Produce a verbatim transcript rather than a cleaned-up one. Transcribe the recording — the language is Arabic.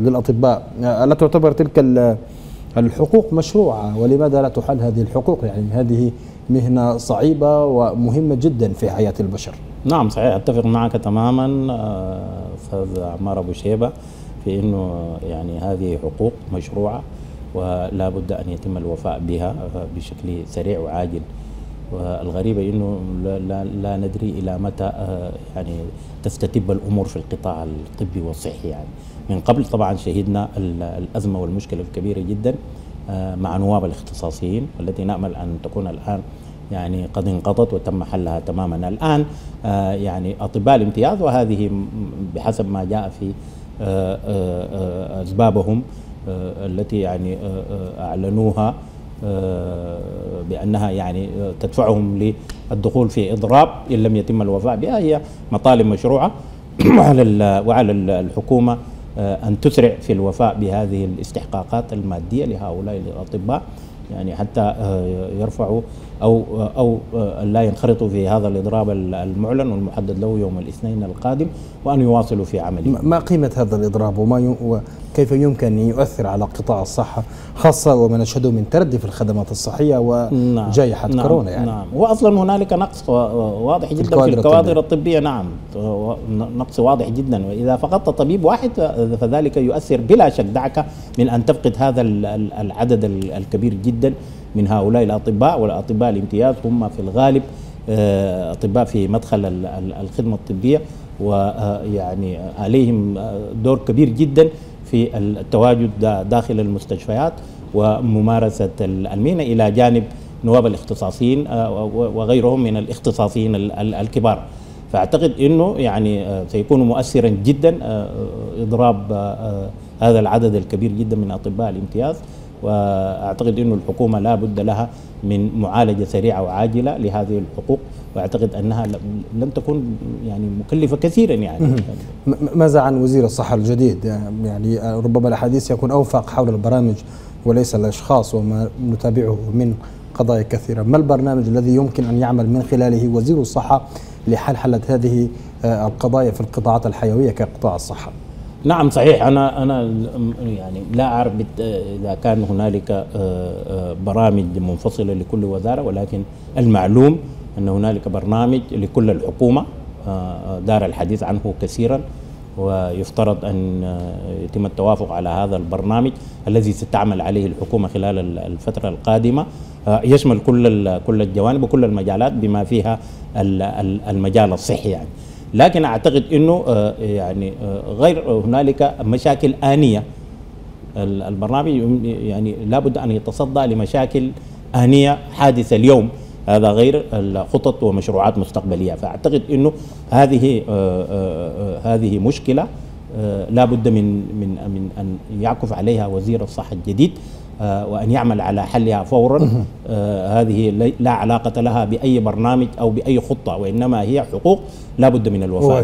للأطباء. ألا تعتبر تلك الحقوق مشروعة؟ ولماذا لا تحل هذه الحقوق؟ يعني هذه مهنة صعيبة ومهمة جدا في حياة البشر. نعم صحيح، أتفق معك تماما أستاذ عمار أبوشيبة في أنه يعني هذه حقوق مشروعة ولا بد أن يتم الوفاء بها بشكل سريع وعاجل. والغريب أنه لا, لا ندري إلى متى يعني تستتب الأمور في القطاع الطبي والصحي. يعني من قبل طبعا شهدنا الأزمة والمشكلة كبيرة جدا مع نواب الاختصاصيين والتي نأمل أن تكون الآن يعني قد انقضت وتم حلها تماما. الآن يعني أطباء الامتياز، وهذه بحسب ما جاء في أسبابهم التي يعني أعلنوها بأنها يعني تدفعهم للدخول في إضراب إن لم يتم الوفاء بها، هي مطالب مشروعة وعلى وعلى الحكومة أن تسرع في الوفاء بهذه الاستحقاقات المادية لهؤلاء الأطباء، يعني حتى يرفعوا أو أو لا ينخرطوا في هذا الإضراب المعلن والمحدد له يوم الاثنين القادم، وأن يواصلوا في عملهم. ما قيمة هذا الإضراب وما وكيف يمكن أن يؤثر على قطاع الصحة، خاصة وما نشهده من تردي في الخدمات الصحية وجائحة نعم كورونا؟ يعني نعم، وأصلا هنالك نقص واضح جدا في الكوادر الطبية. نعم نقص واضح جدا، وإذا فقدت طبيب واحد فذلك يؤثر بلا شك، دعك من أن تفقد هذا العدد الكبير جدا من هؤلاء الأطباء. والأطباء الامتياز هم في الغالب أطباء في مدخل الخدمة الطبية، ويعني عليهم دور كبير جدا في التواجد داخل المستشفيات وممارسة المهنة، إلى جانب نواب الاختصاصيين وغيرهم من الاختصاصيين الكبار. فأعتقد أنه يعني سيكون مؤثرا جدا إضراب هذا العدد الكبير جدا من أطباء الامتياز، وأعتقد أن الحكومة لا بد لها من معالجة سريعة وعاجلة لهذه الحقوق، وأعتقد أنها لم تكن يعني مكلفة كثيرا. يعني ماذا عن وزير الصحة الجديد؟ يعني ربما الحديث يكون أوفق حول البرامج وليس الأشخاص وما نتابعه من قضايا كثيرة. ما البرنامج الذي يمكن أن يعمل من خلاله وزير الصحة لحل حلة هذه القضايا في القطاعات الحيوية كقطاع الصحة؟ نعم صحيح، أنا أنا يعني لا أعرف إذا كان هنالك برامج منفصلة لكل وزارة، ولكن المعلوم أن هنالك برنامج لكل الحكومة دار الحديث عنه كثيرا، ويفترض أن يتم التوافق على هذا البرنامج الذي ستعمل عليه الحكومة خلال الفترة القادمة، يشمل كل كل الجوانب وكل المجالات بما فيها المجال الصحي. يعني لكن أعتقد أنه يعني غير هنالك مشاكل آنية، البرنامج يعني لابد أن يتصدى لمشاكل آنية حادثة اليوم، هذا غير الخطط ومشروعات مستقبلية. فأعتقد أنه هذه هذه مشكلة لابد من من من أن يعكف عليها وزير الصحة الجديد وأن يعمل على حلها فورا. هذه لا علاقة لها بأي برنامج أو بأي خطة، وإنما هي حقوق لا بد من الوفاء